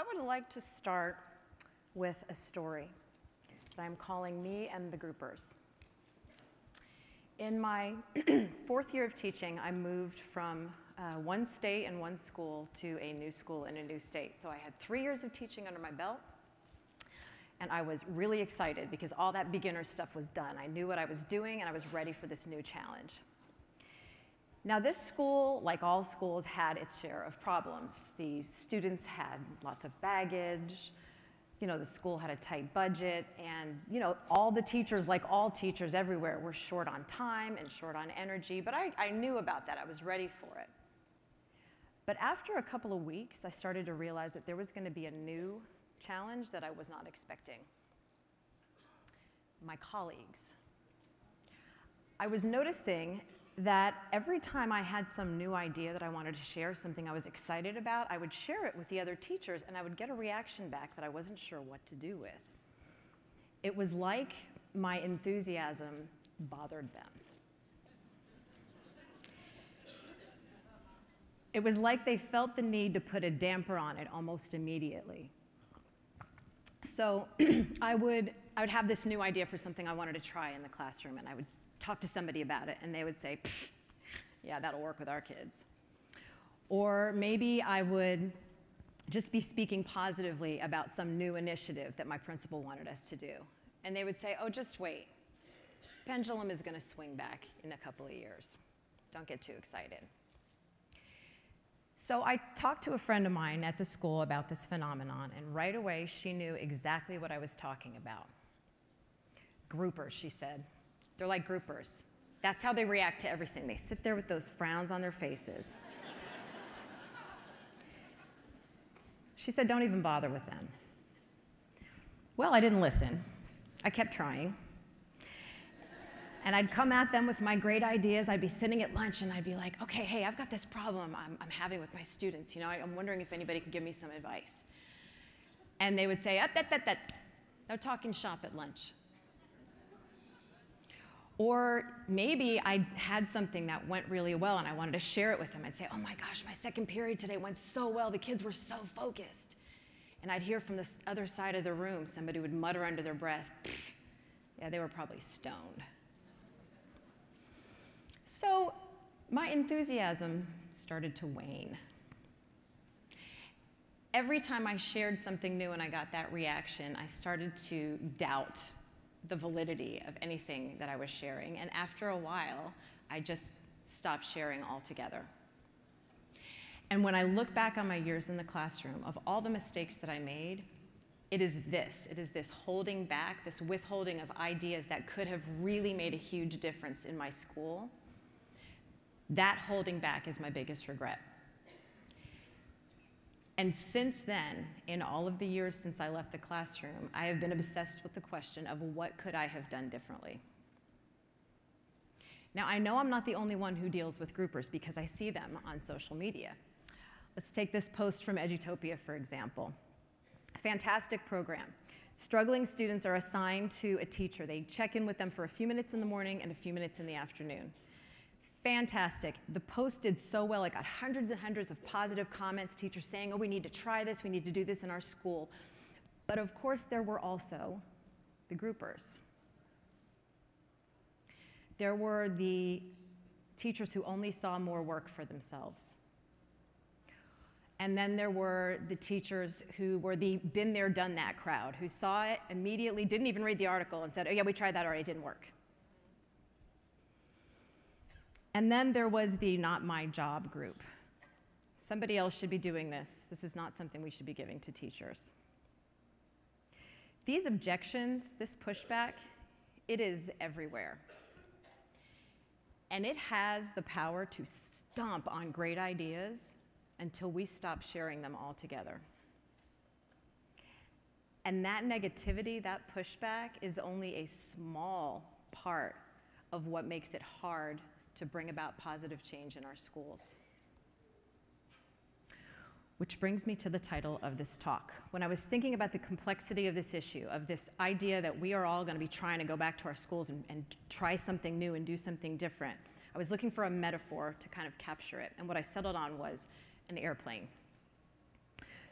I would like to start with a story that I'm calling Me and the Groupers. In my fourth year of teaching, I moved from one state and one school to a new school in a new state. So I had 3 years of teaching under my belt, and I was really excited because all that beginner stuff was done. I knew what I was doing, and I was ready for this new challenge. Now, this school, like all schools, had its share of problems. The students had lots of baggage. You know, the school had a tight budget, and you know, all the teachers, like all teachers everywhere, were short on time and short on energy, but I knew about that. I was ready for it. But after a couple of weeks, I started to realize that there was going to be a new challenge that I was not expecting. My colleagues. I was noticing that every time I had some new idea that I wanted to share, something I was excited about, I would share it with the other teachers, and I would get a reaction back that I wasn't sure what to do with. It was like my enthusiasm bothered them. It was like they felt the need to put a damper on it almost immediately. So I would have this new idea for something I wanted to try in the classroom, and I would talk to somebody about it, and they would say, yeah, that'll work with our kids. Or maybe I would just be speaking positively about some new initiative that my principal wanted us to do. And they would say, oh, just wait. Pendulum is going to swing back in a couple of years. Don't get too excited. So I talked to a friend of mine at the school about this phenomenon, and right away she knew exactly what I was talking about. Groupers, she said. They're like groupers. That's how they react to everything. They sit there with those frowns on their faces. She said, don't even bother with them. Well, I didn't listen. I kept trying. And I'd come at them with my great ideas. I'd be sitting at lunch, and I'd be like, okay, hey, I've got this problem I'm having with my students. You know, I'm wondering if anybody could give me some advice. And they would say, up, that. No talking shop at lunch. Or maybe I had something that went really well and I wanted to share it with them. I'd say, oh my gosh, my second period today went so well. The kids were so focused. And I'd hear from the other side of the room, somebody would mutter under their breath, yeah, they were probably stoned. So my enthusiasm started to wane. Every time I shared something new and I got that reaction, I started to doubt the validity of anything that I was sharing, and after a while, I just stopped sharing altogether. And when I look back on my years in the classroom, of all the mistakes that I made, it is this holding back, this withholding of ideas that could have really made a huge difference in my school. That holding back is my biggest regret. And since then, in all of the years since I left the classroom, I have been obsessed with the question of what could I have done differently. Now, I know I'm not the only one who deals with groupers because I see them on social media. Let's take this post from Edutopia, for example. Fantastic program. Struggling students are assigned to a teacher. They check in with them for a few minutes in the morning and a few minutes in the afternoon. Fantastic. The post did so well. It got hundreds and hundreds of positive comments, teachers saying, oh, we need to try this, we need to do this in our school. But of course, there were also the groupers. There were the teachers who only saw more work for themselves. And then there were the teachers who were the been there, done that crowd, who saw it immediately, didn't even read the article, and said, oh, yeah, we tried that already, it didn't work. And then there was the not my job group. Somebody else should be doing this. This is not something we should be giving to teachers. These objections, this pushback, it is everywhere. And it has the power to stomp on great ideas until we stop sharing them altogether. And that negativity, that pushback, is only a small part of what makes it hard to bring about positive change in our schools. Which brings me to the title of this talk. When I was thinking about the complexity of this issue, of this idea that we are all going to be trying to go back to our schools and try something new and do something different, I was looking for a metaphor to kind of capture it. And what I settled on was an airplane.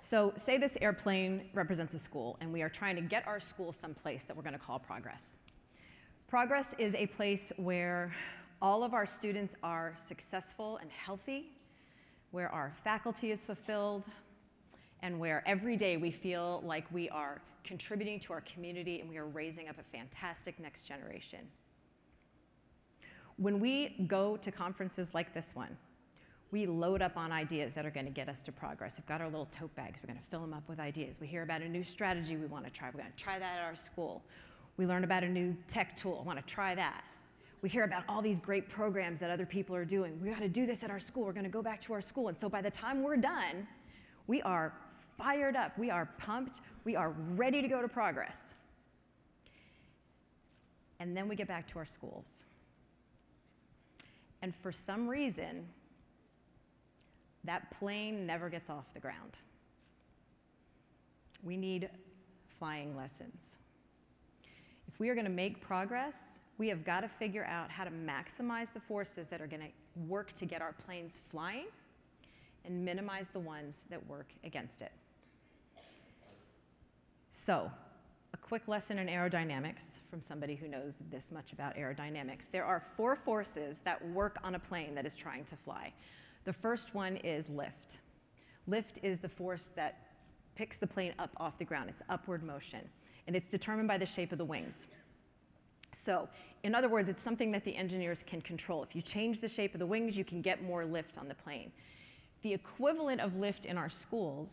So say this airplane represents a school, and we are trying to get our school someplace that we're going to call progress. Progress is a place where all of our students are successful and healthy, where our faculty is fulfilled, and where every day we feel like we are contributing to our community and we are raising up a fantastic next generation. When we go to conferences like this one, we load up on ideas that are going to get us to progress. We've got our little tote bags. We're going to fill them up with ideas. We hear about a new strategy we want to try. We're going to try that at our school. We learn about a new tech tool. I want to try that. We hear about all these great programs that other people are doing. We've got to do this at our school. We're going to go back to our school. And so by the time we're done, we are fired up. We are pumped. We are ready to go to progress. And then we get back to our schools. And for some reason, that plane never gets off the ground. We need flying lessons. If we are going to make progress, we have got to figure out how to maximize the forces that are going to work to get our planes flying and minimize the ones that work against it. So, a quick lesson in aerodynamics from somebody who knows this much about aerodynamics. There are four forces that work on a plane that is trying to fly. The first one is lift. Lift is the force that picks the plane up off the ground. It's upward motion, and it's determined by the shape of the wings. So, in other words, it's something that the engineers can control. If you change the shape of the wings, you can get more lift on the plane. The equivalent of lift in our schools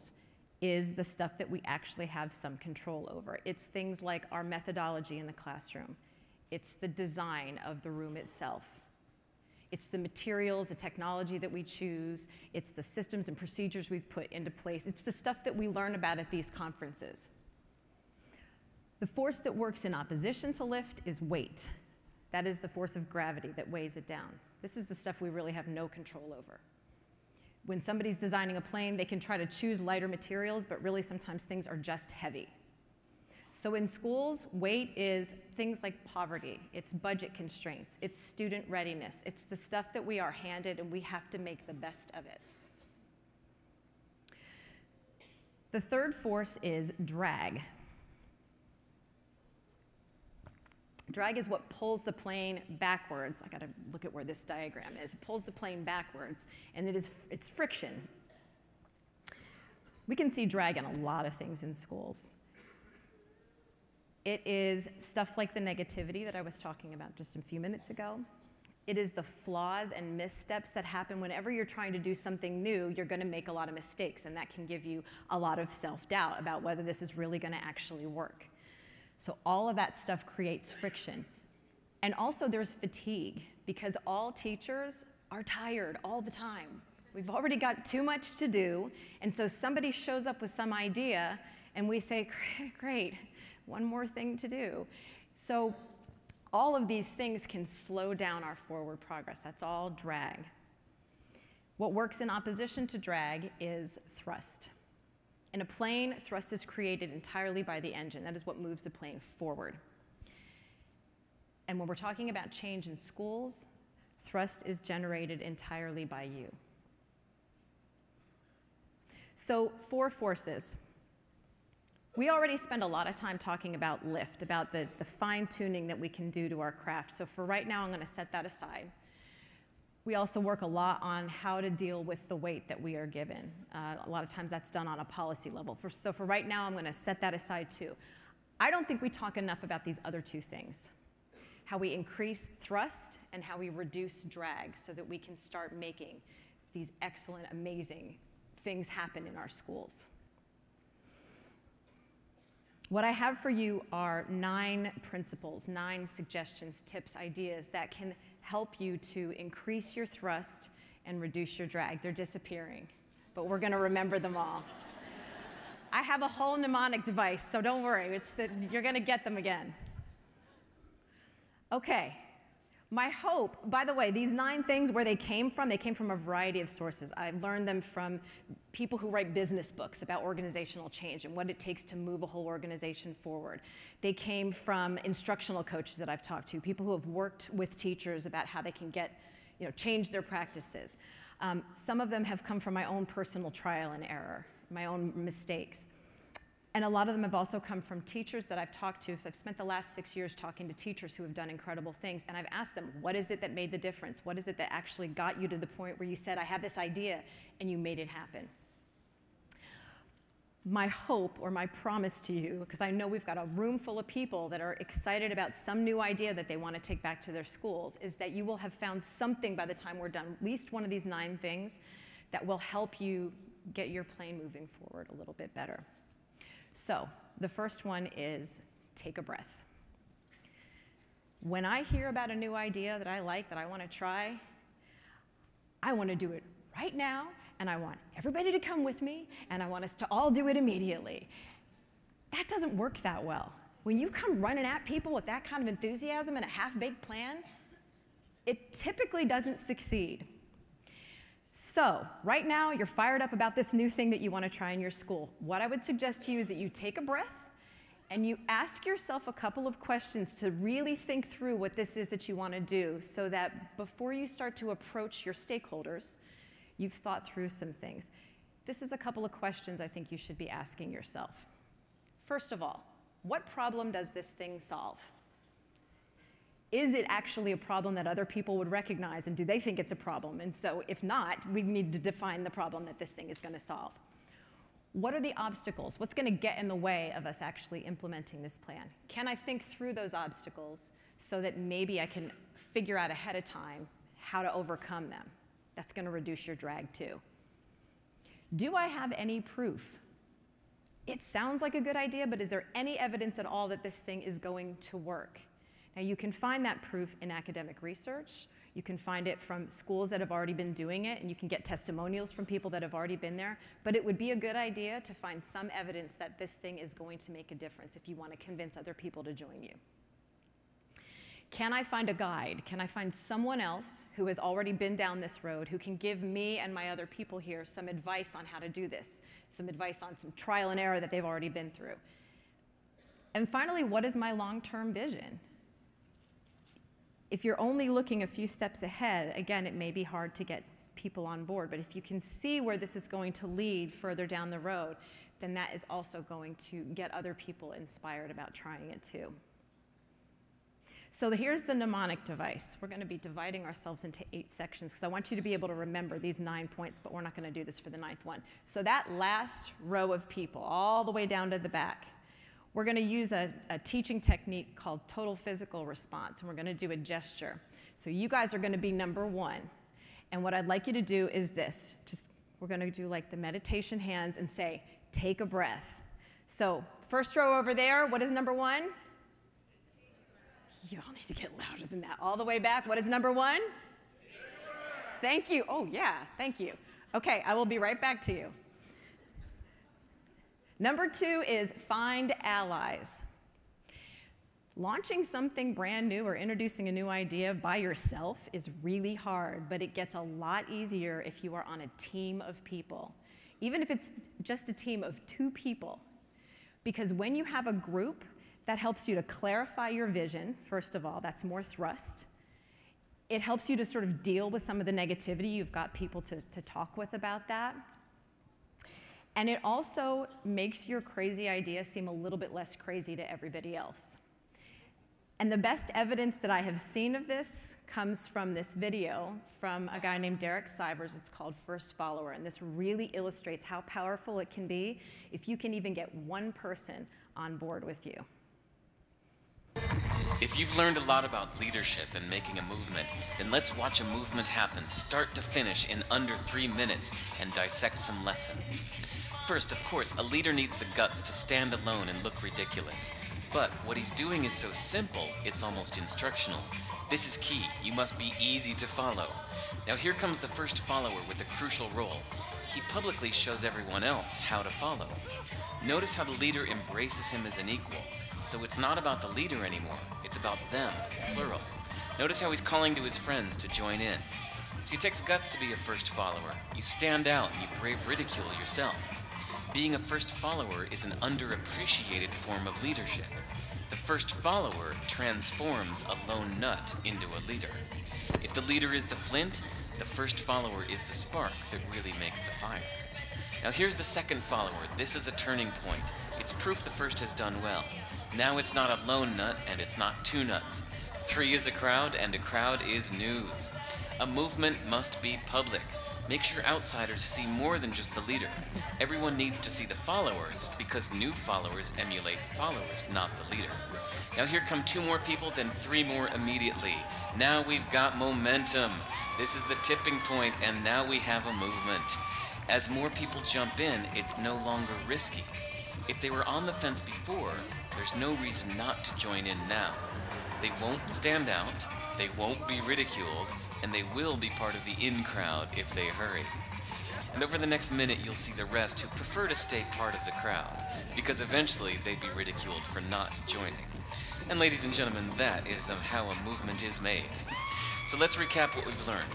is the stuff that we actually have some control over. It's things like our methodology in the classroom. It's the design of the room itself. It's the materials, the technology that we choose. It's the systems and procedures we put into place. It's the stuff that we learn about at these conferences. The force that works in opposition to lift is weight. That is the force of gravity that weighs it down. This is the stuff we really have no control over. When somebody's designing a plane, they can try to choose lighter materials, but really sometimes things are just heavy. So in schools, weight is things like poverty, it's budget constraints, it's student readiness, it's the stuff that we are handed and we have to make the best of it. The third force is drag. Drag is what pulls the plane backwards. I gotta look at where this diagram is. It pulls the plane backwards, and it's friction. We can see drag in a lot of things in schools. It is stuff like the negativity that I was talking about just a few minutes ago. It is the flaws and missteps that happen whenever you're trying to do something new. You're going to make a lot of mistakes, and that can give you a lot of self-doubt about whether this is really going to actually work. So all of that stuff creates friction. And also there's fatigue, because all teachers are tired all the time. We've already got too much to do, and so somebody shows up with some idea, and we say, great. One more thing to do. So all of these things can slow down our forward progress. That's all drag. What works in opposition to drag is thrust. In a plane, thrust is created entirely by the engine. That is what moves the plane forward. And when we're talking about change in schools, thrust is generated entirely by you. So four forces. We already spend a lot of time talking about lift, about the fine-tuning that we can do to our craft. So for right now, I'm going to set that aside. We also work a lot on how to deal with the weight that we are given. A lot of times that's done on a policy level. So for right now, I'm going to set that aside too. I don't think we talk enough about these other two things, how we increase thrust and how we reduce drag so that we can start making these excellent, amazing things happen in our schools. What I have for you are 9 principles, 9 suggestions, tips, ideas that can help you to increase your thrust and reduce your drag. They're disappearing, but we're going to remember them all. I have a whole mnemonic device, so don't worry. You're going to get them again. Okay. My hope, by the way, these 9 things, where they came from a variety of sources. I learned them from people who write business books about organizational change and what it takes to move a whole organization forward. They came from instructional coaches that I've talked to, people who have worked with teachers about how they can change their practices. Some of them have come from my own personal trial and error. my own mistakes. And a lot of them have also come from teachers that I've talked to, because I've spent the last 6 years talking to teachers who have done incredible things, and I've asked them, what is it that made the difference? What is it that actually got you to the point where you said, I have this idea, and you made it happen? My hope, or my promise to you, because I know we've got a room full of people that are excited about some new idea that they want to take back to their schools, is that you will have found something by the time we're done, at least one of these 9 things, that will help you get your plane moving forward a little bit better. So the first one is take a breath. When I hear about a new idea that I like, that I want to try, I want to do it right now, and I want everybody to come with me, and I want us to all do it immediately. That doesn't work that well. When you come running at people with that kind of enthusiasm and a half-baked plan, it typically doesn't succeed. So right now, you're fired up about this new thing that you want to try in your school. What I would suggest to you is that you take a breath and you ask yourself a couple of questions to really think through what this is that you want to do, so that before you start to approach your stakeholders, you've thought through some things. This is a couple of questions I think you should be asking yourself. First of all, what problem does this thing solve? Is it actually a problem that other people would recognize, and do they think it's a problem? And so if not, we need to define the problem that this thing is going to solve. What are the obstacles? What's going to get in the way of us actually implementing this plan? Can I think through those obstacles so that maybe I can figure out ahead of time how to overcome them? That's going to reduce your drag too. Do I have any proof? It sounds like a good idea, but is there any evidence at all that this thing is going to work? Now, you can find that proof in academic research. You can find it from schools that have already been doing it, and you can get testimonials from people that have already been there. But it would be a good idea to find some evidence that this thing is going to make a difference if you want to convince other people to join you. Can I find a guide? Can I find someone else who has already been down this road, who can give me and my other people here some advice on how to do this, some advice on some trial and error that they've already been through? And finally, what is my long-term vision? If you're only looking a few steps ahead, again, it may be hard to get people on board, but if you can see where this is going to lead further down the road, then that is also going to get other people inspired about trying it too. So here's the mnemonic device. We're going to be dividing ourselves into 8 sections, because I want you to be able to remember these 9 points, but we're not going to do this for the 9th one. So that last row of people, all the way down to the back, we're going to use a teaching technique called total physical response, and we're going to do a gesture. So you guys are going to be number 1. And what I'd like you to do is this. We're going to do like the meditation hands and say, take a breath. So first row over there, what is number 1? You all need to get louder than that. All the way back, what is number 1? Thank you. Oh, yeah, thank you. OK, I will be right back to you. Number 2 is find allies. Launching something brand new or introducing a new idea by yourself is really hard, but it gets a lot easier if you are on a team of people, even if it's just a team of 2 people. Because when you have a group, that helps you to clarify your vision, first of all. That's more thrust. It helps you to sort of deal with some of the negativity. You've got people to talk with about that. And it also makes your crazy idea seem a little bit less crazy to everybody else. And the best evidence that I have seen of this comes from this video from a guy named Derek Sivers. It's called First Follower. And this really illustrates how powerful it can be if you can even get one person on board with you. If you've learned a lot about leadership and making a movement, then let's watch a movement happen start to finish in under 3 minutes and dissect some lessons. First, of course, a leader needs the guts to stand alone and look ridiculous. But what he's doing is so simple, it's almost instructional. This is key. You must be easy to follow. Now here comes the first follower with a crucial role. He publicly shows everyone else how to follow. Notice how the leader embraces him as an equal. So it's not about the leader anymore, it's about them, plural. Notice how he's calling to his friends to join in. So it takes guts to be a first follower. You stand out and you brave ridicule yourself. Being a first follower is an underappreciated form of leadership. The first follower transforms a lone nut into a leader. If the leader is the flint, the first follower is the spark that really makes the fire. Now here's the second follower. This is a turning point. It's proof the first has done well. Now it's not a lone nut, and it's not two nuts. Three is a crowd, and a crowd is news. A movement must be public. Make sure outsiders see more than just the leader. Everyone needs to see the followers, because new followers emulate followers, not the leader. Now here come two more people, then three more immediately. Now we've got momentum. This is the tipping point, and now we have a movement. As more people jump in, it's no longer risky. If they were on the fence before, there's no reason not to join in now. They won't stand out, they won't be ridiculed, and they will be part of the in crowd if they hurry. And over the next minute, you'll see the rest who prefer to stay part of the crowd, because eventually they'd be ridiculed for not joining. And ladies and gentlemen, that is how a movement is made. So let's recap what we've learned.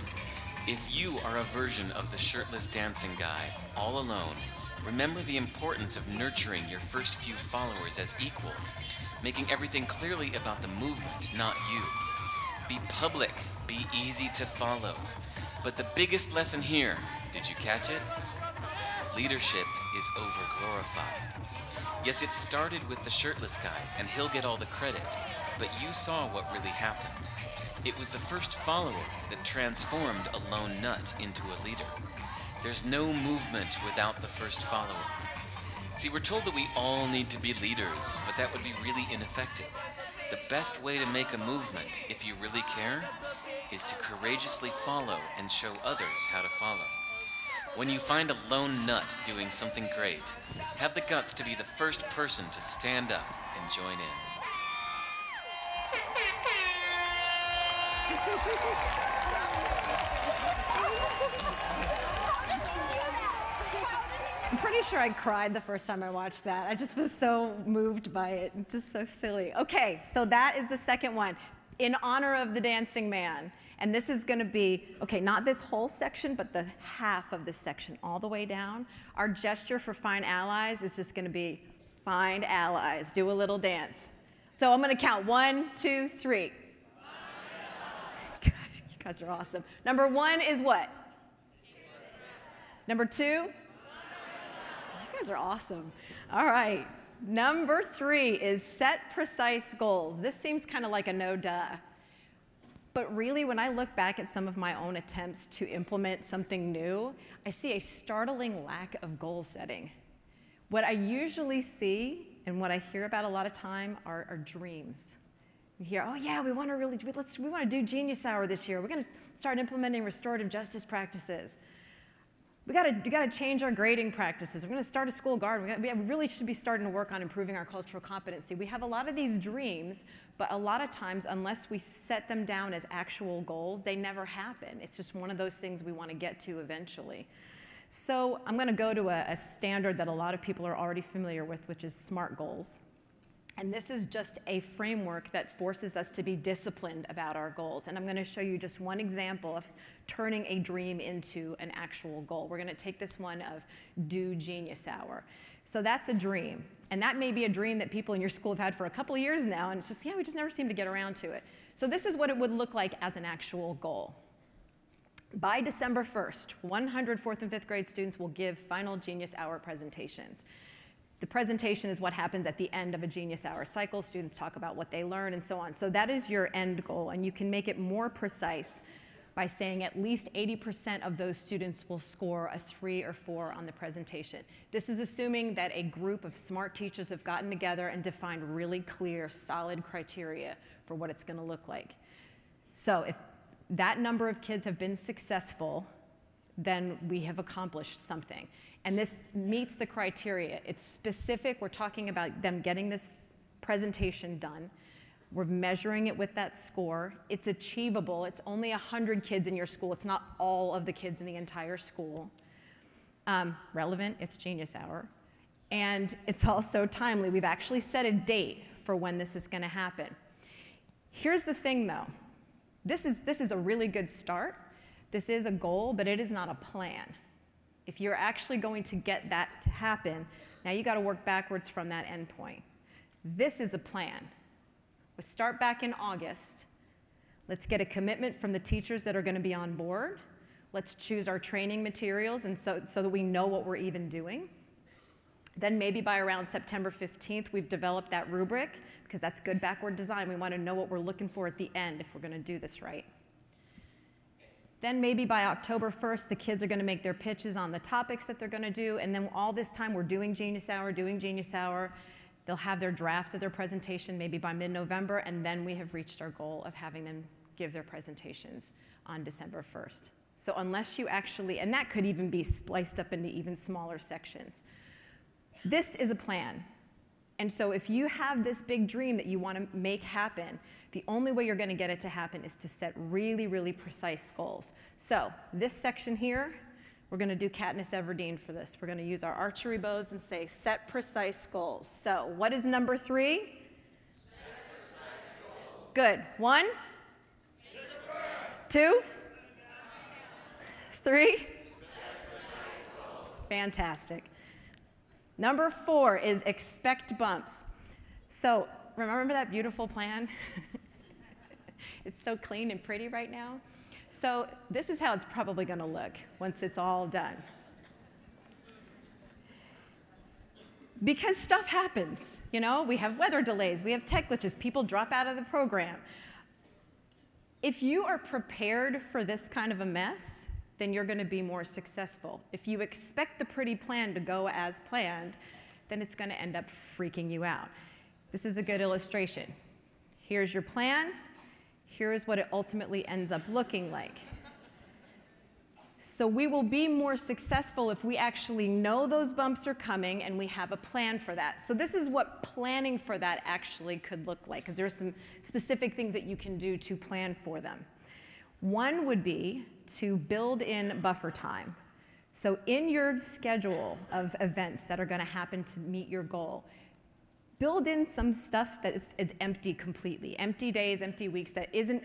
If you are a version of the shirtless dancing guy, all alone, remember the importance of nurturing your first few followers as equals, making everything clearly about the movement, not you. Be public, be easy to follow. But the biggest lesson here, did you catch it? Leadership is overglorified. Yes, it started with the shirtless guy, and he'll get all the credit, but you saw what really happened. It was the first follower that transformed a lone nut into a leader. There's no movement without the first follower. See, we're told that we all need to be leaders, but that would be really ineffective. The best way to make a movement, if you really care, is to courageously follow and show others how to follow. When you find a lone nut doing something great, have the guts to be the first person to stand up and join in. I'm pretty sure I cried the first time I watched that. I just was so moved by it, just so silly. Okay, so that is the second one, in honor of the dancing man. And this is gonna be, okay, not this whole section, but the half of this section, all the way down. Our gesture for find allies is just gonna be, find allies, do a little dance. So I'm gonna count, 1, 2, 3. God, you guys are awesome. Number one is what? Number two? You guys are awesome. All right. Number three is set precise goals. This seems kind of like a no duh. But really, when I look back at some of my own attempts to implement something new, I see a startling lack of goal setting. What I usually see and what I hear about a lot of time are dreams. You hear, oh yeah, we want to really, we want to do Genius Hour this year. We're going to start implementing restorative justice practices. We gotta change our grading practices. We're gonna start a school garden. We really should be starting to work on improving our cultural competency. We have a lot of these dreams, but a lot of times, unless we set them down as actual goals, they never happen. It's just one of those things we wanna get to eventually. So I'm gonna go to a standard that a lot of people are already familiar with, which is SMART goals. And this is just a framework that forces us to be disciplined about our goals. And I'm gonna show you just one example of turning a dream into an actual goal. We're gonna take this one of do Genius Hour. So that's a dream. And that may be a dream that people in your school have had for a couple years now, and it's just, yeah, we just never seem to get around to it. So this is what it would look like as an actual goal. By December 1st, 100 4th and 5th grade students will give final Genius Hour presentations. The presentation is what happens at the end of a Genius Hour cycle. Students talk about what they learn and so on. So that is your end goal, and you can make it more precise by saying at least 80% of those students will score a 3 or 4 on the presentation. This is assuming that a group of SMART teachers have gotten together and defined really clear, solid criteria for what it's gonna look like. So if that number of kids have been successful, then we have accomplished something. And this meets the criteria. It's specific. We're talking about them getting this presentation done. We're measuring it with that score. It's achievable. It's only 100 kids in your school. It's not all of the kids in the entire school. Relevant, it's Genius Hour. And it's also timely. We've actually set a date for when this is going to happen. Here's the thing, though. This is a really good start. This is a goal, but it is not a plan. If you're actually going to get that to happen, now you gotta work backwards from that endpoint. This is a plan. We start back in August. Let's get a commitment from the teachers that are gonna be on board. Let's choose our training materials and so that we know what we're even doing. Then maybe by around September 15th, we've developed that rubric, because that's good backward design. We want to know what we're looking for at the end if we're going to do this right. Then maybe by October 1st, the kids are going to make their pitches on the topics that they're going to do. And then all this time, we're doing Genius Hour, doing Genius Hour. They'll have their drafts of their presentation maybe by mid-November. And then we have reached our goal of having them give their presentations on December 1st. So unless you actually, and that could even be spliced up into even smaller sections. This is a plan. And so if you have this big dream that you want to make happen, the only way you're going to get it to happen is to set really, really precise goals. So this section here, we're going to do Katniss Everdeen for this. We're going to use our archery bows and say, set precise goals. So what is number 3? Set precise goals. Good. 1. 2. 3. Set precise goals. Fantastic. Number 4 is expect bumps. So remember that beautiful plan? It's so clean and pretty right now. So this is how it's probably going to look once it's all done. Because stuff happens, you know? We have weather delays. We have tech glitches. People drop out of the program. If you are prepared for this kind of a mess, then you're going to be more successful. If you expect the pretty plan to go as planned, then it's going to end up freaking you out. This is a good illustration. Here's your plan. Here is what it ultimately ends up looking like. So we will be more successful if we actually know those bumps are coming and we have a plan for that. So this is what planning for that actually could look like, because there are some specific things that you can do to plan for them. One would be to build in buffer time. So in your schedule of events that are going to happen to meet your goal, build in some stuff that is empty completely, empty days, empty weeks, that isn't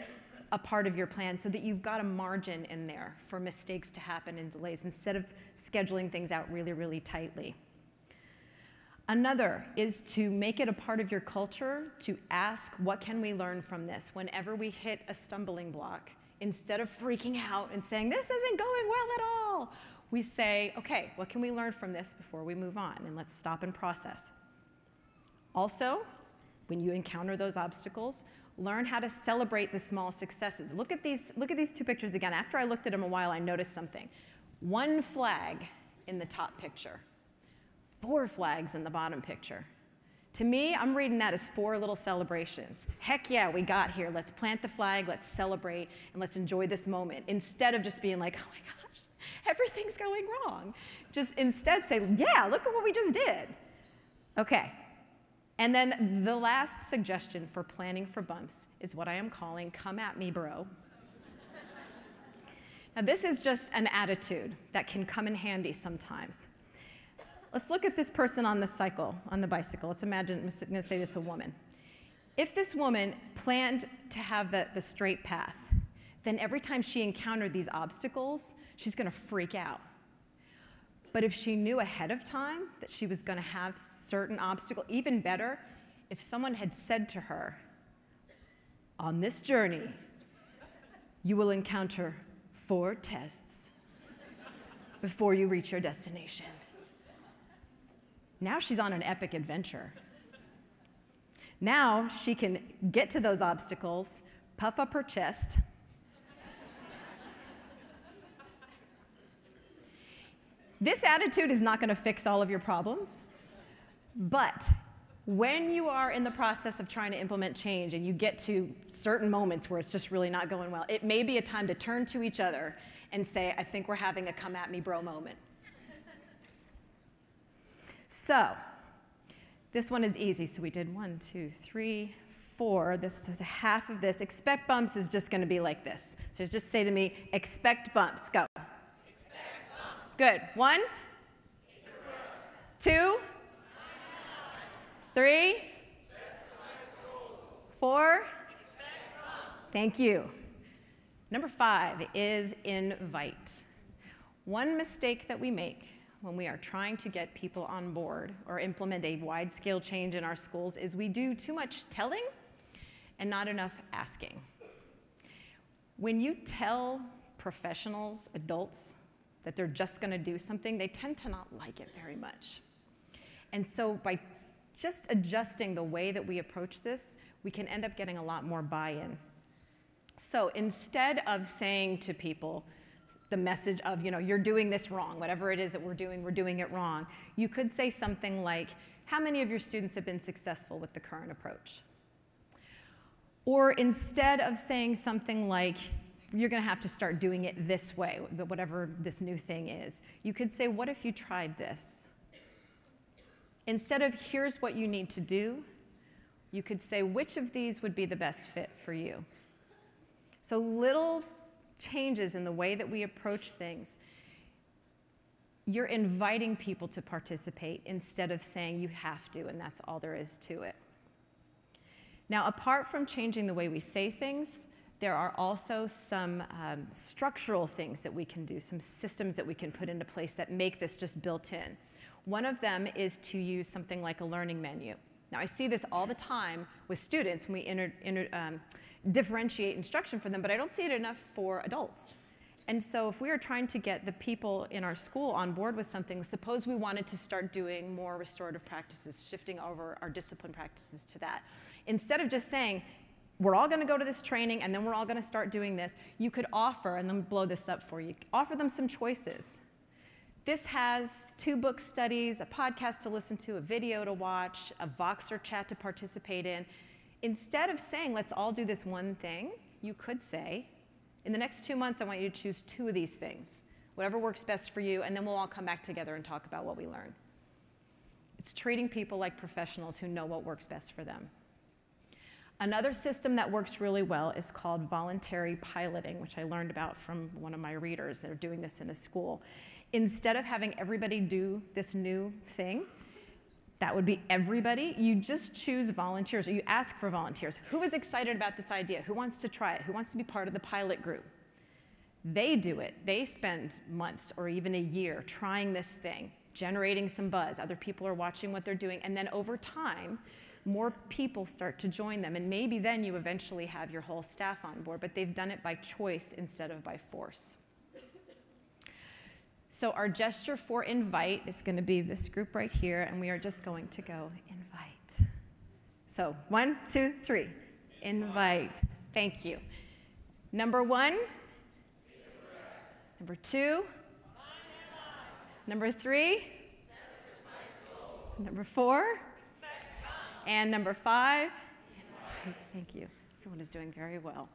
a part of your plan, so that you've got a margin in there for mistakes to happen and delays, instead of scheduling things out really, really tightly. Another is to make it a part of your culture to ask, what can we learn from this? Whenever we hit a stumbling block, instead of freaking out and saying, this isn't going well at all, we say, okay, what can we learn from this before we move on? And let's stop and process. Also, when you encounter those obstacles, learn how to celebrate the small successes. Look at these two pictures again. After I looked at them a while, I noticed something. 1 flag in the top picture, 4 flags in the bottom picture. To me, I'm reading that as 4 little celebrations. Heck yeah, we got here. Let's plant the flag, let's celebrate, and let's enjoy this moment. Instead of just being like, oh my gosh, everything's going wrong. Just instead say, yeah, look at what we just did. Okay. And then the last suggestion for planning for bumps is what I am calling, come at me, bro. Now, this is just an attitude that can come in handy sometimes. Let's look at this person on the cycle, on the bicycle. Let's imagine, I'm going to say this a woman. If this woman planned to have the straight path, then every time she encountered these obstacles, she's going to freak out. But if she knew ahead of time that she was going to have certain obstacles, even better, if someone had said to her, on this journey, you will encounter 4 tests before you reach your destination. Now she's on an epic adventure. Now she can get to those obstacles, puff up her chest. This attitude is not going to fix all of your problems, but when you are in the process of trying to implement change and you get to certain moments where it's just really not going well, it may be a time to turn to each other and say, I think we're having a come at me bro moment. So this one is easy. So we did 1, 2, 3, 4. The half of this. Expect bumps is just going to be like this. So just say to me, expect bumps. Go. Expect bumps. Good. 1, 2, 3, 4. Thank you. Number 5 is invite. One mistake that we make when we are trying to get people on board or implement a wide-scale change in our schools is we do too much telling and not enough asking. When you tell professionals, adults, that they're just going to do something, they tend to not like it very much. And so by just adjusting the way that we approach this, we can end up getting a lot more buy-in. So instead of saying to people the message of, you know, you're doing this wrong, whatever it is that we're doing it wrong, you could say something like, how many of your students have been successful with the current approach? Or instead of saying something like, you're going to have to start doing it this way, whatever this new thing is, you could say, what if you tried this? Instead of, here's what you need to do, you could say, which of these would be the best fit for you? So little changes in the way that we approach things, you're inviting people to participate instead of saying you have to and that's all there is to it. Now, apart from changing the way we say things, there are also some structural things that we can do, some systems that we can put into place that make this just built in. One of them is to use something like a learning menu. Now, I see this all the time with students when we differentiate instruction for them, but I don't see it enough for adults. And so if we are trying to get the people in our school on board with something, suppose we wanted to start doing more restorative practices, shifting over our discipline practices to that. Instead of just saying, we're all going to go to this training and then we're all going to start doing this, you could offer, and let me blow this up for you, offer them some choices. This has 2 book studies, a podcast to listen to, a video to watch, a Voxer chat to participate in. Instead of saying, let's all do this one thing, you could say, in the next 2 months, I want you to choose 2 of these things, whatever works best for you, and then we'll all come back together and talk about what we learned. It's treating people like professionals who know what works best for them. Another system that works really well is called voluntary piloting, which I learned about from one of my readers. They're doing this in a school. Instead of having everybody do this new thing, that would be everybody, you just choose volunteers, or you ask for volunteers. Who is excited about this idea? Who wants to try it? Who wants to be part of the pilot group? They do it. They spend months or even a year trying this thing, generating some buzz. Other people are watching what they're doing, and then over time, more people start to join them, and maybe then you eventually have your whole staff on board, but they've done it by choice instead of by force. So our gesture for invite is going to be this group right here, and we are just going to go invite. So 1, 2, 3, invite. Thank you. Number 1, number 2, number 3, number 4, and number 5. Thank you. Everyone is doing very well.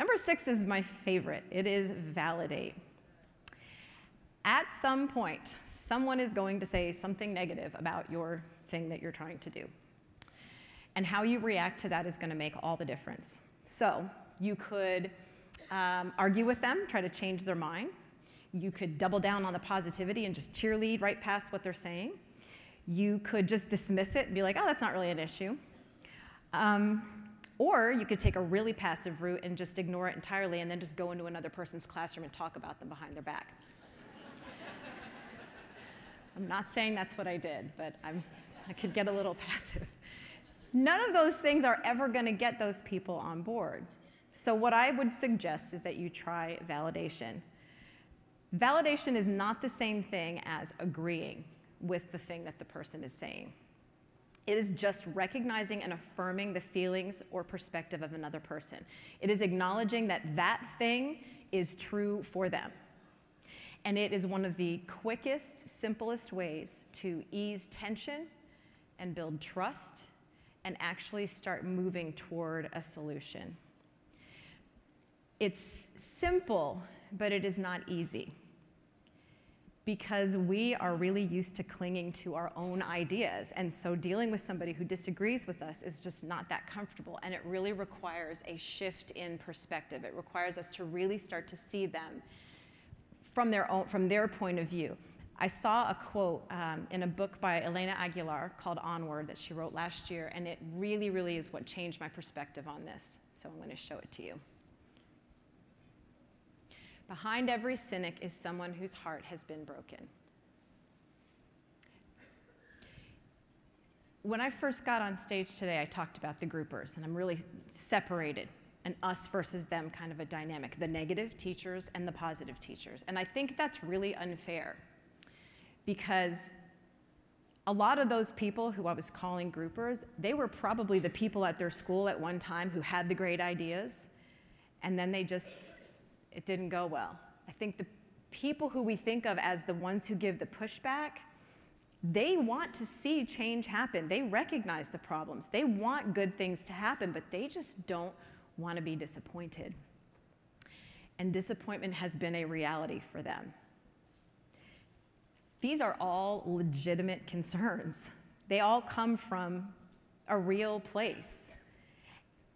Number 6 is my favorite. It is validate. At some point, someone is going to say something negative about your thing that you're trying to do. And how you react to that is going to make all the difference. So you could argue with them, try to change their mind. You could double down on the positivity and just cheerlead right past what they're saying. You could just dismiss it and be like, oh, that's not really an issue. Or you could take a really passive route and just ignore it entirely and then just go into another person's classroom and talk about them behind their back. I'm not saying that's what I did, but I could get a little passive. None of those things are ever going to get those people on board. So what I would suggest is that you try validation. Validation is not the same thing as agreeing with the thing that the person is saying. It is just recognizing and affirming the feelings or perspective of another person. It is acknowledging that that thing is true for them. And it is one of the quickest, simplest ways to ease tension and build trust and actually start moving toward a solution. It's simple, but it is not easy because we are really used to clinging to our own ideas. And so dealing with somebody who disagrees with us is just not that comfortable. And it really requires a shift in perspective. It requires us to really start to see them from their point of view. I saw a quote in a book by Elena Aguilar called Onward that she wrote last year, and it really, really is what changed my perspective on this. So I'm going to show it to you. Behind every cynic is someone whose heart has been broken. When I first got on stage today, I talked about the groupers, and I'm really separated an us versus them kind of a dynamic, the negative teachers and the positive teachers. And I think that's really unfair, because a lot of those people who I was calling groupers, they were probably the people at their school at one time who had the great ideas, and then they just, it didn't go well. I think the people who we think of as the ones who give the pushback, they want to see change happen. They recognize the problems. They want good things to happen, but they just don't want to be disappointed. And disappointment has been a reality for them. These are all legitimate concerns. They all come from a real place.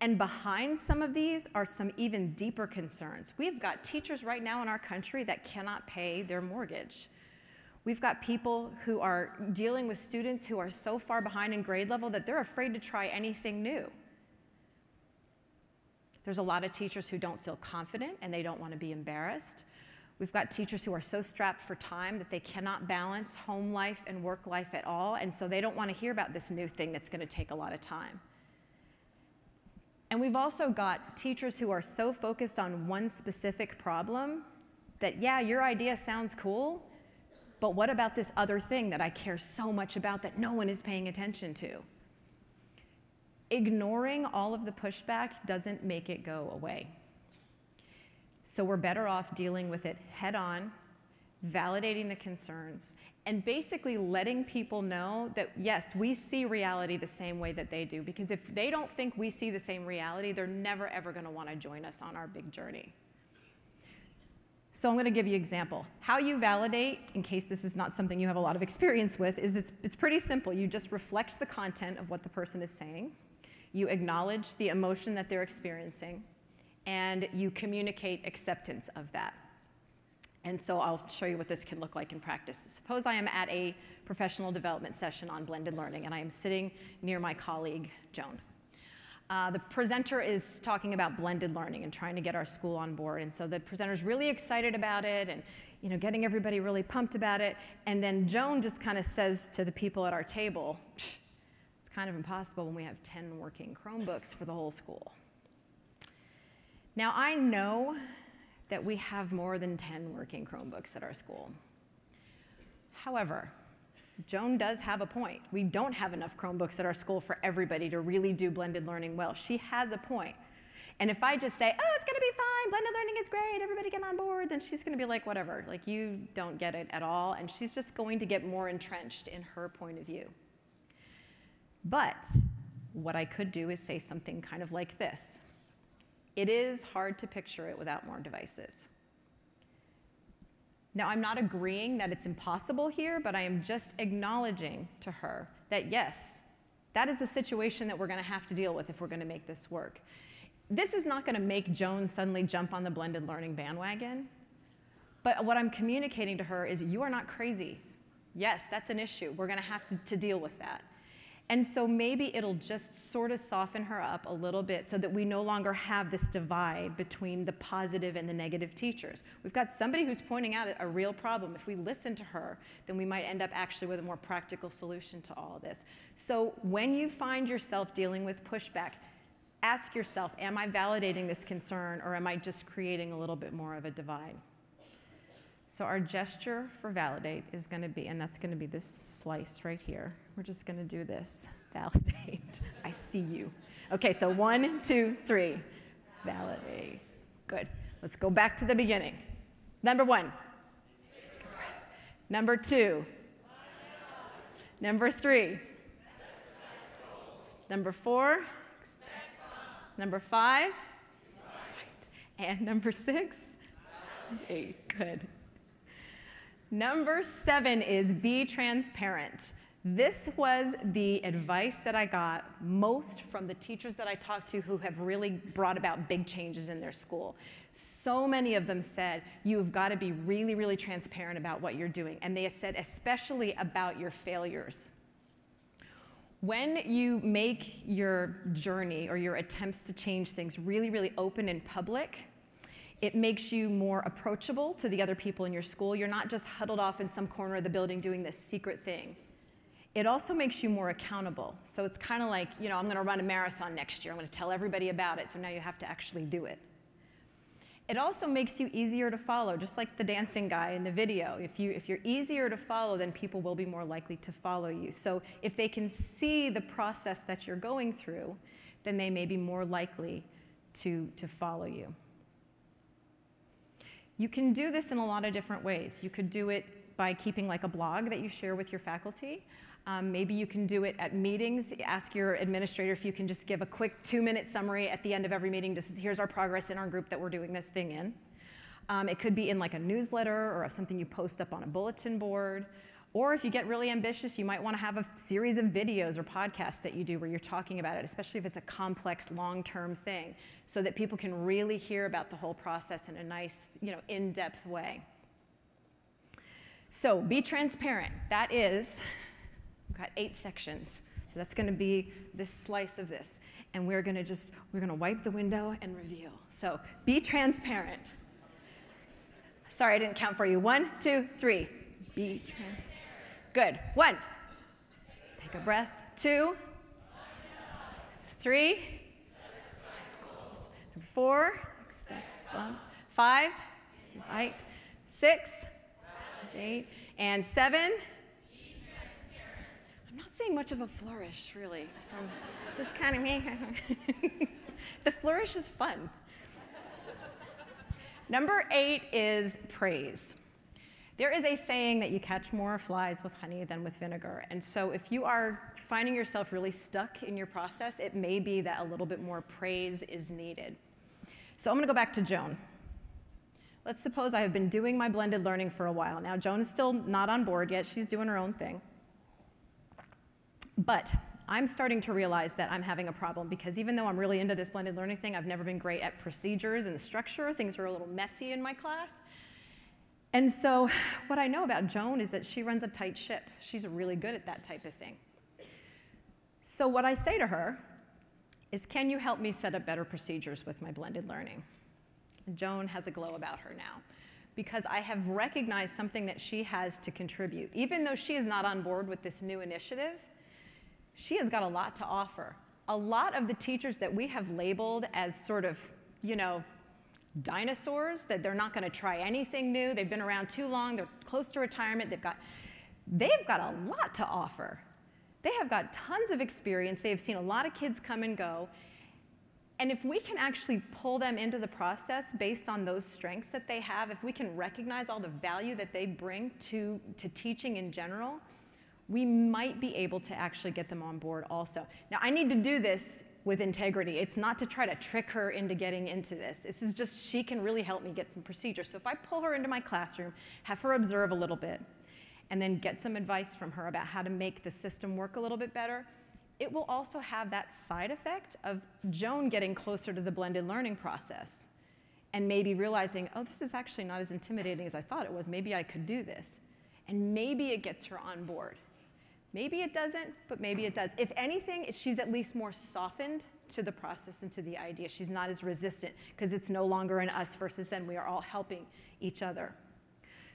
And behind some of these are some even deeper concerns. We've got teachers right now in our country that cannot pay their mortgage. We've got people who are dealing with students who are so far behind in grade level that they're afraid to try anything new. There's a lot of teachers who don't feel confident and they don't want to be embarrassed. We've got teachers who are so strapped for time that they cannot balance home life and work life at all, and so they don't want to hear about this new thing that's going to take a lot of time. And we've also got teachers who are so focused on one specific problem that, yeah, your idea sounds cool, but what about this other thing that I care so much about that no one is paying attention to? Ignoring all of the pushback doesn't make it go away. So we're better off dealing with it head on, validating the concerns, and basically letting people know that, yes, we see reality the same way that they do, because if they don't think we see the same reality, they're never, ever going to want to join us on our big journey. So I'm going to give you an example. How you validate, in case this is not something you have a lot of experience with, is it's pretty simple. You just reflect the content of what the person is saying. You acknowledge the emotion that they're experiencing, and you communicate acceptance of that. And so I'll show you what this can look like in practice. Suppose I am at a professional development session on blended learning, and I am sitting near my colleague, Joan. The presenter is talking about blended learning and trying to get our school on board. And so the presenter's really excited about it and, you know, getting everybody really pumped about it. And then Joan just kind of says to the people at our table, it's kind of impossible when we have 10 working Chromebooks for the whole school. Now, I know that we have more than 10 working Chromebooks at our school. However, Joan does have a point. We don't have enough Chromebooks at our school for everybody to really do blended learning well. She has a point. And if I just say, oh, it's going to be fine, blended learning is great, everybody get on board, then she's going to be like, whatever, like you don't get it at all. And she's just going to get more entrenched in her point of view. But what I could do is say something kind of like this. It is hard to picture it without more devices. Now, I'm not agreeing that it's impossible here, but I am just acknowledging to her that, yes, that is a situation that we're going to have to deal with if we're going to make this work. This is not going to make Joan suddenly jump on the blended learning bandwagon, but what I'm communicating to her is you are not crazy. Yes, that's an issue. We're going to have to deal with that. And so maybe it'll just sort of soften her up a little bit so that we no longer have this divide between the positive and the negative teachers. We've got somebody who's pointing out a real problem. If we listen to her, then we might end up actually with a more practical solution to all of this. So when you find yourself dealing with pushback, ask yourself, am I validating this concern or am I just creating a little bit more of a divide? So our gesture for validate is going to be, and that's going to be this slice right here. We're just going to do this. Validate. I see you. OK, so 1, 2, 3. Validate. Good. Let's go back to the beginning. Number 1. Good breath. Number 2. Number 3. Number 4. Number 5. And number 6. 8. Good. Number 7 is be transparent. This was the advice that I got most from the teachers that I talked to who have really brought about big changes in their school. So many of them said, you've got to be really, really transparent about what you're doing. And they said, especially about your failures. When you make your journey or your attempts to change things really, really open and public, it makes you more approachable to the other people in your school. You're not just huddled off in some corner of the building doing this secret thing. It also makes you more accountable. So it's kind of like, you know, I'm going to run a marathon next year. I'm going to tell everybody about it. So now you have to actually do it. It also makes you easier to follow, just like the dancing guy in the video. If you're easier to follow, then people will be more likely to follow you. So if they can see the process that you're going through, then they may be more likely to follow you. You can do this in a lot of different ways. You could do it by keeping like a blog that you share with your faculty. Maybe you can do it at meetings. Ask your administrator if you can just give a quick 2-minute summary at the end of every meeting. Just here's our progress in our group that we're doing this thing in. It could be in like a newsletter or something you post up on a bulletin board. Or if you get really ambitious, you might want to have a series of videos or podcasts that you do where you're talking about it, especially if it's a complex long-term thing, so that people can really hear about the whole process in a nice, you know, in-depth way. So be transparent. That is, we've got 8 sections. So that's going to be this slice of this. And we're going to just, we're going to wipe the window and reveal. So be transparent. Sorry, I didn't count for you. 1, 2, 3. Be transparent. Good. 1. Take a breath. 2. 3. 4. Expect bumps. 5. Invite. 6. 8. And 7. I'm not seeing much of a flourish, really. Just kind of me. The flourish is fun. Number 8 is praise. There is a saying that you catch more flies with honey than with vinegar. And so if you are finding yourself really stuck in your process, it may be that a little bit more praise is needed. So I'm going to go back to Joan. Let's suppose I have been doing my blended learning for a while. Now, Joan is still not on board yet. She's doing her own thing. But I'm starting to realize that I'm having a problem, because even though I'm really into this blended learning thing, I've never been great at procedures and structure. Things are a little messy in my class. And so what I know about Joan is that she runs a tight ship. She's really good at that type of thing. So what I say to her is, can you help me set up better procedures with my blended learning? Joan has a glow about her now, because I have recognized something that she has to contribute. Even though she is not on board with this new initiative, she has got a lot to offer. A lot of the teachers that we have labeled as sort of, you know, dinosaurs, that they're not going to try anything new, they've been around too long, they're close to retirement, they've got a lot to offer. They have got tons of experience. They have seen a lot of kids come and go. And if we can actually pull them into the process based on those strengths that they have, if we can recognize all the value that they bring to teaching in general, we might be able to actually get them on board also. Now, I need to do this with integrity. It's not to try to trick her into getting into this. This is just, she can really help me get some procedures. So if I pull her into my classroom, have her observe a little bit, and then get some advice from her about how to make the system work a little bit better, it will also have that side effect of Joan getting closer to the blended learning process and maybe realizing, oh, this is actually not as intimidating as I thought it was. Maybe I could do this. And maybe it gets her on board. Maybe it doesn't, but maybe it does. If anything, she's at least more softened to the process and to the idea. She's not as resistant, because it's no longer an us versus them. We are all helping each other.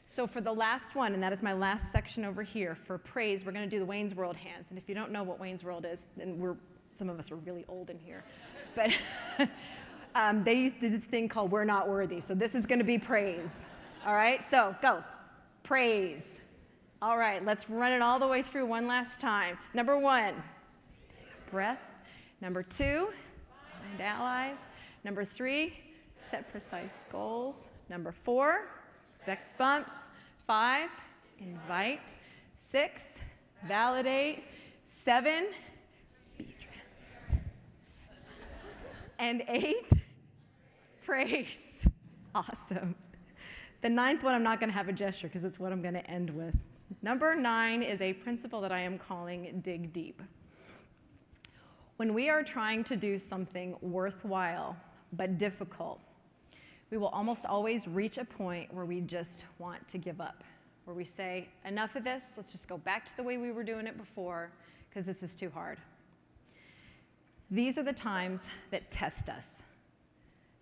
So for the last one, and that is my last section over here, for praise, we're going to do the Wayne's World hands. And if you don't know what Wayne's World is, then some of us are really old in here. But they used to do this thing called We're Not Worthy. So this is going to be praise. All right? So go. Praise. All right, let's run it all the way through one last time. Number 1, breath. Number 2, find allies. Number 3, set precise goals. Number 4, expect bumps. 5, invite. 6, validate. 7, be transparent. And 8, praise. Awesome. The 9th one, I'm not going to have a gesture, because it's what I'm going to end with. Number 9 is a principle that I am calling dig deep. When we are trying to do something worthwhile but difficult, we will almost always reach a point where we just want to give up, where we say, enough of this, let's just go back to the way we were doing it before, because this is too hard. These are the times that test us.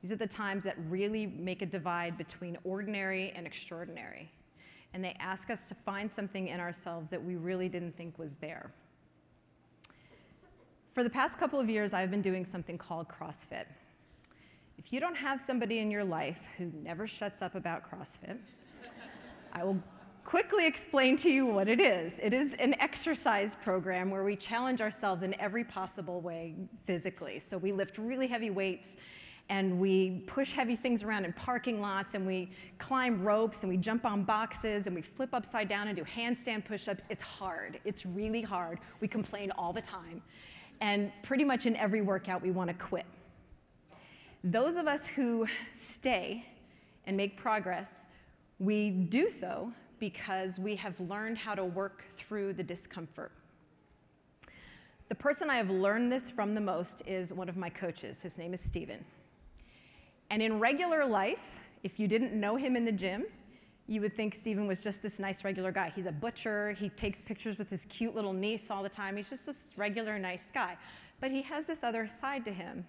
These are the times that really make a divide between ordinary and extraordinary. and they ask us to find something in ourselves that we really didn't think was there. For the past couple of years, I've been doing something called CrossFit. If you don't have somebody in your life who never shuts up about CrossFit, I will quickly explain to you what it is. It is an exercise program where we challenge ourselves in every possible way physically. So we lift really heavy weights, and we push heavy things around in parking lots, and we climb ropes, and we jump on boxes, and we flip upside down and do handstand push-ups. It's hard. It's really hard. We complain all the time. And pretty much in every workout, we want to quit. Those of us who stay and make progress, we do so because we have learned how to work through the discomfort. The person I have learned this from the most is one of my coaches. His name is Steven. And in regular life, if you didn't know him in the gym, you would think Steven was just this nice regular guy. He's a butcher. He takes pictures with his cute little niece all the time. He's just this regular nice guy. But he has this other side to him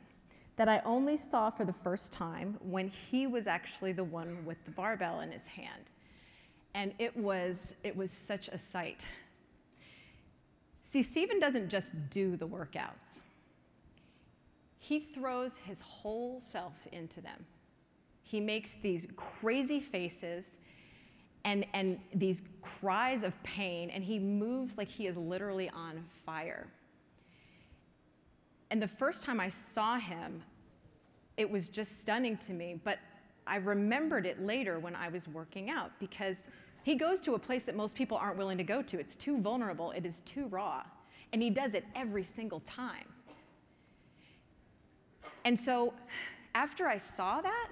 that I only saw for the first time when he was actually the one with the barbell in his hand. And it was such a sight. See, Steven doesn't just do the workouts. He throws his whole self into them. He makes these crazy faces and these cries of pain, and he moves like he is literally on fire. And the first time I saw him, it was just stunning to me, but I remembered it later when I was working out, because he goes to a place that most people aren't willing to go to. It's too vulnerable. It is too raw. And he does it every single time. And so after I saw that,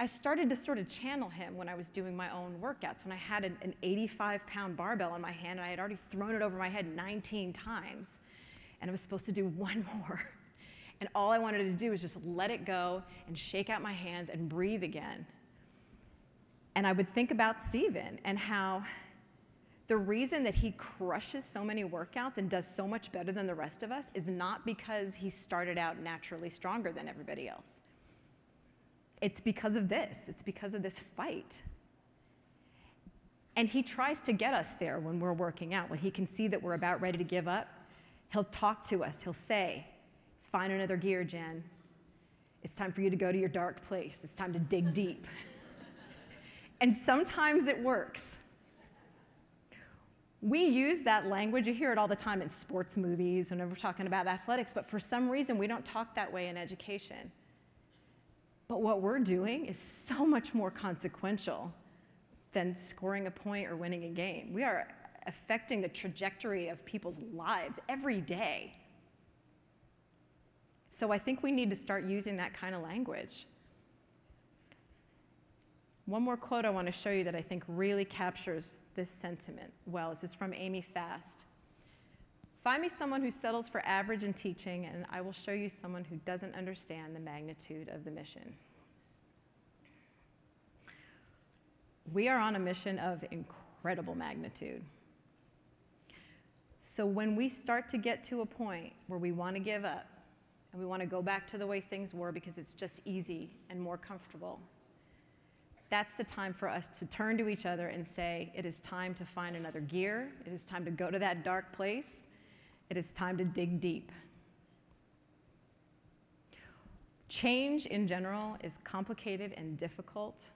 I started to sort of channel him when I was doing my own workouts, when I had an 85-pound barbell in my hand, and I had already thrown it over my head 19 times. And I was supposed to do one more. And all I wanted to do was just let it go and shake out my hands and breathe again. And I would think about Steven and how the reason that he crushes so many workouts and does so much better than the rest of us is not because he started out naturally stronger than everybody else. It's because of this. It's because of this fight. And he tries to get us there when we're working out. When he can see that we're about ready to give up, he'll talk to us. He'll say, "Find another gear, Jen. It's time for you to go to your dark place. It's time to dig deep." And sometimes it works. We use that language. You hear it all the time in sports movies whenever we're talking about athletics, but for some reason, we don't talk that way in education. But what we're doing is so much more consequential than scoring a point or winning a game. We are affecting the trajectory of people's lives every day. So I think we need to start using that kind of language. One more quote I want to show you that I think really captures this sentiment well. This is from Amy Fast. "Find me someone who settles for average in teaching, and I will show you someone who doesn't understand the magnitude of the mission." We are on a mission of incredible magnitude. So when we start to get to a point where we want to give up, and we want to go back to the way things were because it's just easy and more comfortable, that's the time for us to turn to each other and say, it is time to find another gear. It is time to go to that dark place. It is time to dig deep. Change in general is complicated and difficult.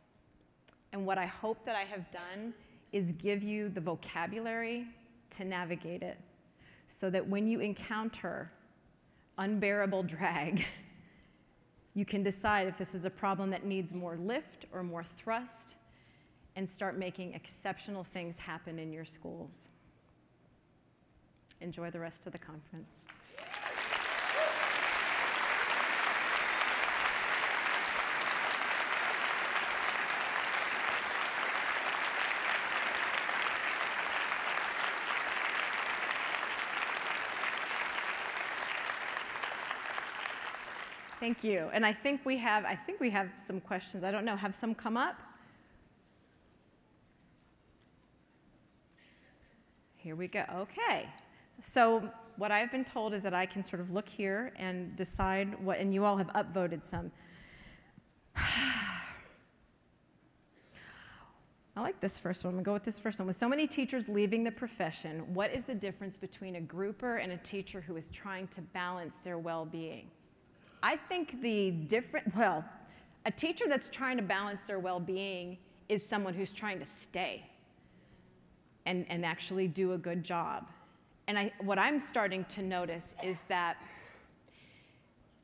And what I hope that I have done is give you the vocabulary to navigate it, so that when you encounter unbearable drag, you can decide if this is a problem that needs more lift or more thrust, and start making exceptional things happen in your schools. Enjoy the rest of the conference. Thank you. And I think we have some questions. I don't know. Have some come up? Here we go. Okay. So what I've been told is that I can sort of look here and decide what, and you all have upvoted some. I like this first one. I'm going to go with this first one. With so many teachers leaving the profession, what is the difference between a grouper and a teacher who is trying to balance their well-being? I think the difference, well, a teacher that's trying to balance their well-being is someone who's trying to stay and actually do a good job. And what I'm starting to notice is that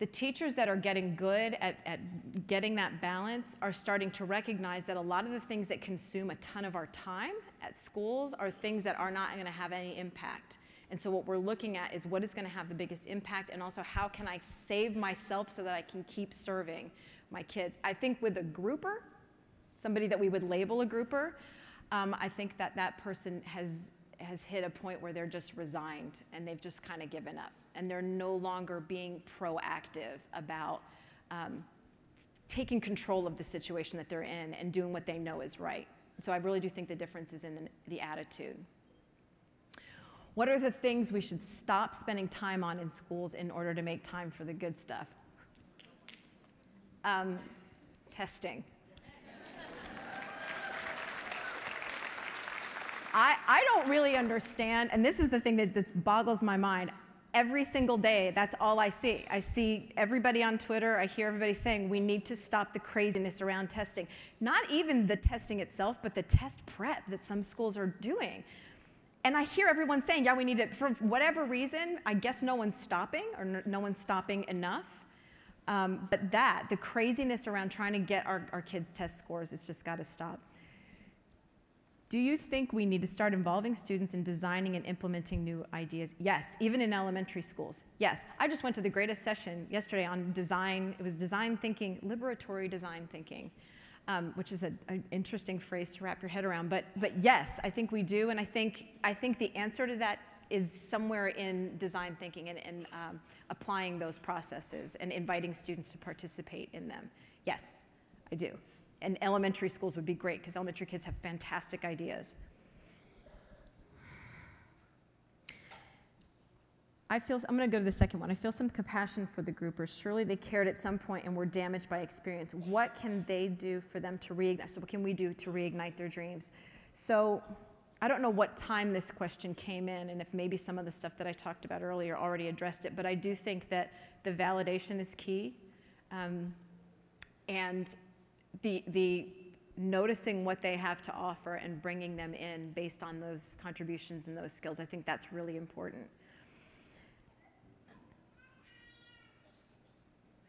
the teachers that are getting good at getting that balance are starting to recognize that a lot of the things that consume a ton of our time at schools are things that are not going to have any impact. And so what we're looking at is what is going to have the biggest impact, and also how can I save myself so that I can keep serving my kids. I think with a grouper, somebody that we would label a grouper, I think that that person has hit a point where they're just resigned and they've just kind of given up, and they're no longer being proactive about taking control of the situation that they're in and doing what they know is right. So I really do think the difference is in the attitude. What are the things we should stop spending time on in schools in order to make time for the good stuff? Testing. I don't really understand, and this is the thing that boggles my mind. Every single day, that's all I see. I see everybody on Twitter, I hear everybody saying, we need to stop the craziness around testing. Not even the testing itself, but the test prep that some schools are doing. And I hear everyone saying, yeah, we need it. For whatever reason, I guess no one's stopping, or no one's stopping enough. But the craziness around trying to get our kids' test scores, it's just got to stop. Do you think we need to start involving students in designing and implementing new ideas? Yes, even in elementary schools. Yes, I just went to the greatest session yesterday on design. It was design thinking, liberatory design thinking, which is an interesting phrase to wrap your head around. But yes, I think we do, and I think the answer to that is somewhere in design thinking and applying those processes and inviting students to participate in them. Yes, I do. And elementary schools would be great, because elementary kids have fantastic ideas. I'm going to go to the second one. I feel some compassion for the groupers. Surely they cared at some point and were damaged by experience. What can they do for them to reignite? So what can we do to reignite their dreams? So I don't know what time this question came in, and if maybe some of the stuff that I talked about earlier already addressed it, but I do think that the validation is key. The noticing what they have to offer and bringing them in based on those contributions and those skills, I think that's really important.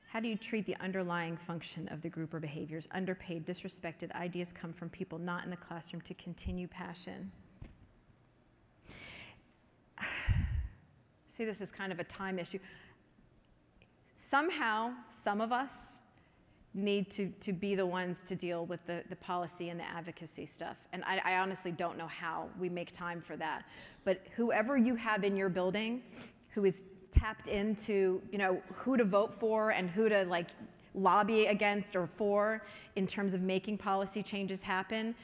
How do you treat the underlying function of the grouper behaviors? Underpaid, disrespected, ideas come from people not in the classroom to continue passion. See, this is kind of a time issue. Somehow, some of us need to be the ones to deal with the policy and the advocacy stuff. And I honestly don't know how we make time for that. But whoever you have in your building who is tapped into, you know, who to vote for and who to like lobby against or for in terms of making policy changes happen,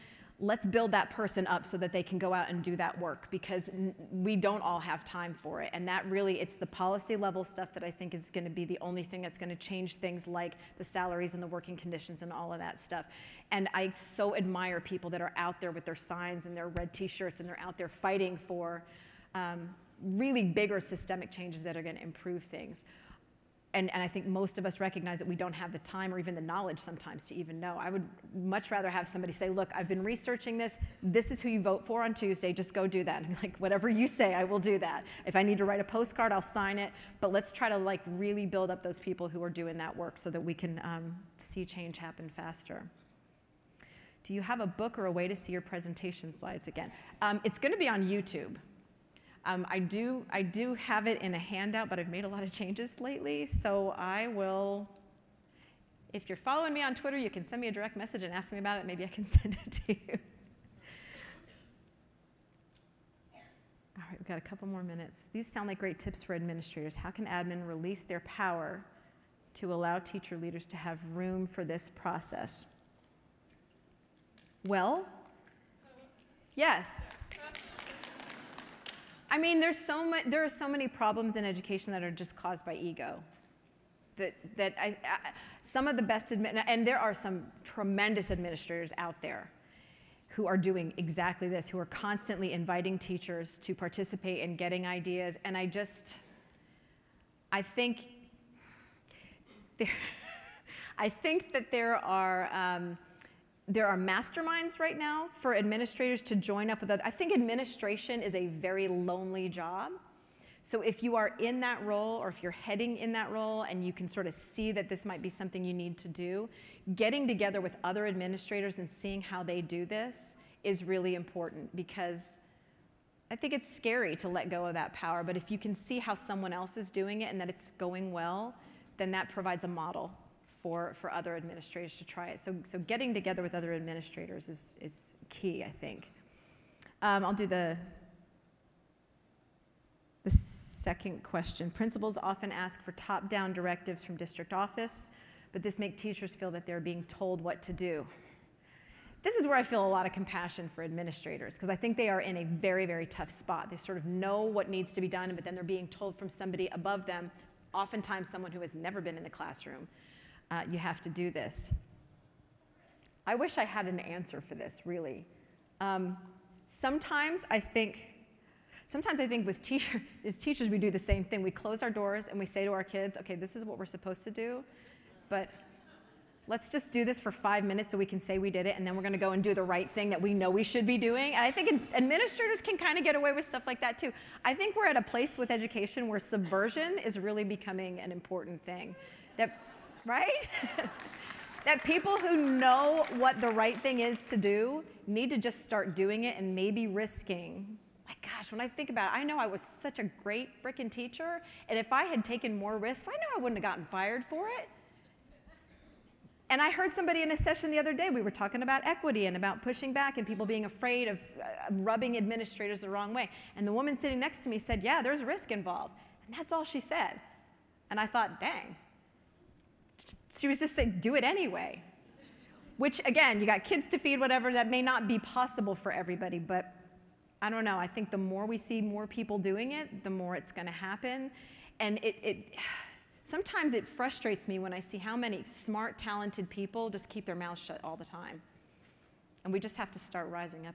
let's build that person up so that they can go out and do that work, because we don't all have time for it. And that really, it's the policy level stuff that I think is going to be the only thing that's going to change things like the salaries and the working conditions and all of that stuff. And I so admire people that are out there with their signs and their red t-shirts, and they're out there fighting for really bigger systemic changes that are going to improve things. And I think most of us recognize that we don't have the time or even the knowledge sometimes to even know. I would much rather have somebody say, look, I've been researching this. This is who you vote for on Tuesday. Just go do that. And like, whatever you say, I will do that. If I need to write a postcard, I'll sign it. But let's try to like really build up those people who are doing that work so that we can see change happen faster. Do you have a book or a way to see your presentation slides again? It's going to be on YouTube. I do have it in a handout, but I've made a lot of changes lately. So I will, if you're following me on Twitter, you can send me a direct message and ask me about it. Maybe I can send it to you. All right, we've got a couple more minutes. These sound like great tips for administrators. How can admin release their power to allow teacher leaders to have room for this process? Well, yes. I mean, there are so many problems in education that are just caused by ego. Some of the best, and there are some tremendous administrators out there who are doing exactly this, who are constantly inviting teachers to participate and getting ideas. And I think that there are masterminds right now for administrators to join up with. I think administration is a very lonely job. So if you are in that role, or if you're heading in that role, and you can sort of see that this might be something you need to do, getting together with other administrators and seeing how they do this is really important, because I think it's scary to let go of that power. But if you can see how someone else is doing it and that it's going well, then that provides a model for other administrators to try it. So getting together with other administrators is key, I think. I'll do the second question. Principals often ask for top-down directives from district office, but this makes teachers feel that they're being told what to do. This is where I feel a lot of compassion for administrators, because I think they are in a very, very tough spot. They sort of know what needs to be done, but then they're being told from somebody above them, oftentimes someone who has never been in the classroom, you have to do this. I wish I had an answer for this, really. Sometimes I think with teachers, we do the same thing. We close our doors and we say to our kids, okay, this is what we're supposed to do, but let's just do this for 5 minutes so we can say we did it, and then we're going to go and do the right thing that we know we should be doing. And I think administrators can kind of get away with stuff like that too. I think we're at a place with education where subversion is really becoming an important thing. That, right? That people who know what the right thing is to do need to just start doing it and maybe risking. My gosh, when I think about it, I know I was such a great frickin' teacher, and if I had taken more risks, I know I wouldn't have gotten fired for it. And I heard somebody in a session the other day, we were talking about equity and about pushing back and people being afraid of rubbing administrators the wrong way. And the woman sitting next to me said, yeah, there's risk involved. And that's all she said. And I thought, dang. She was just saying, do it anyway. Which, again, you got kids to feed, whatever, that may not be possible for everybody, but I don't know. I think the more we see more people doing it, the more it's going to happen. And sometimes it frustrates me when I see how many smart, talented people just keep their mouths shut all the time. And we just have to start rising up.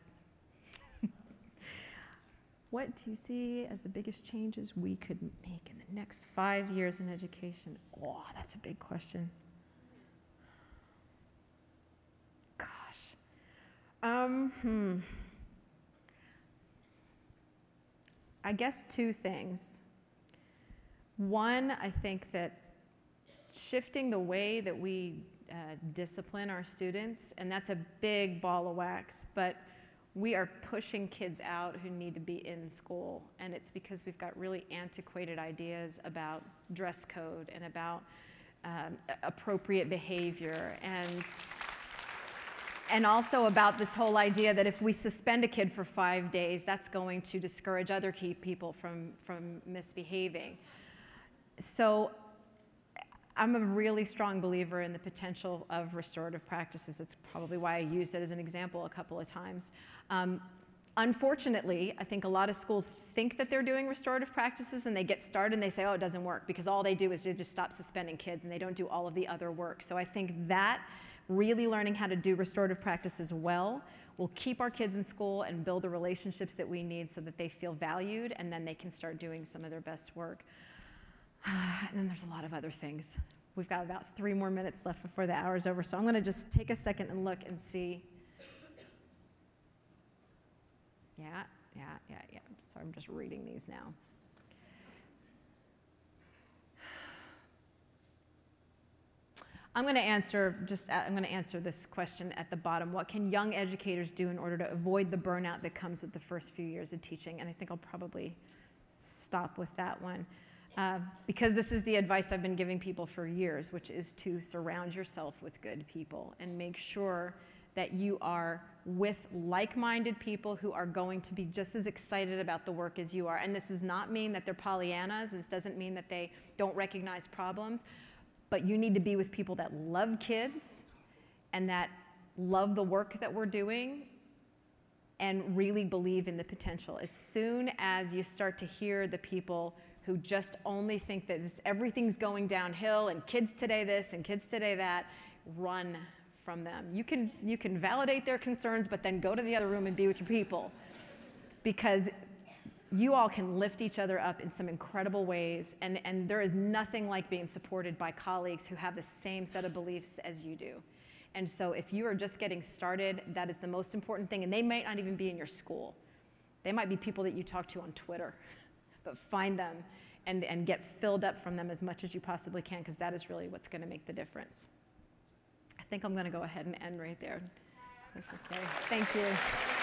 What do you see as the biggest changes we could make in the next 5 years in education? Oh, that's a big question. Gosh. I guess two things. One, I think that shifting the way that we discipline our students, and that's a big ball of wax, but we are pushing kids out who need to be in school, and it's because we've got really antiquated ideas about dress code and about appropriate behavior, and also about this whole idea that if we suspend a kid for 5 days, that's going to discourage other people from misbehaving. So I'm a really strong believer in the potential of restorative practices. It's probably why I used it as an example a couple of times. Unfortunately, I think a lot of schools think that they're doing restorative practices, and they get started and they say, oh, it doesn't work, because all they do is they just stop suspending kids and they don't do all of the other work. So I think that really learning how to do restorative practices well will keep our kids in school and build the relationships that we need so that they feel valued, and then they can start doing some of their best work. And then there's a lot of other things. We've got about 3 more minutes left before the hour's over, so I'm going to just take a second and look and see. Yeah. Sorry, I'm just reading these now. I'm going to answer this question at the bottom. What can young educators do in order to avoid the burnout that comes with the first few years of teaching? And I think I'll probably stop with that one. Because this is the advice I've been giving people for years, which is to surround yourself with good people and make sure that you are with like-minded people who are going to be just as excited about the work as you are. And this does not mean that they're Pollyannas, and this doesn't mean that they don't recognize problems, but you need to be with people that love kids and that love the work that we're doing and really believe in the potential. As soon as you start to hear the people who just only think that everything's going downhill, and kids today this and kids today that, run from them. You can validate their concerns, but then go to the other room and be with your people, because you all can lift each other up in some incredible ways, and there is nothing like being supported by colleagues who have the same set of beliefs as you do. And so if you are just getting started, that is the most important thing, and they might not even be in your school. They might be people that you talk to on Twitter, but find them and get filled up from them as much as you possibly can, because that is really what's going to make the difference. I think I'm going to go ahead and end right there. That's okay. Thank you.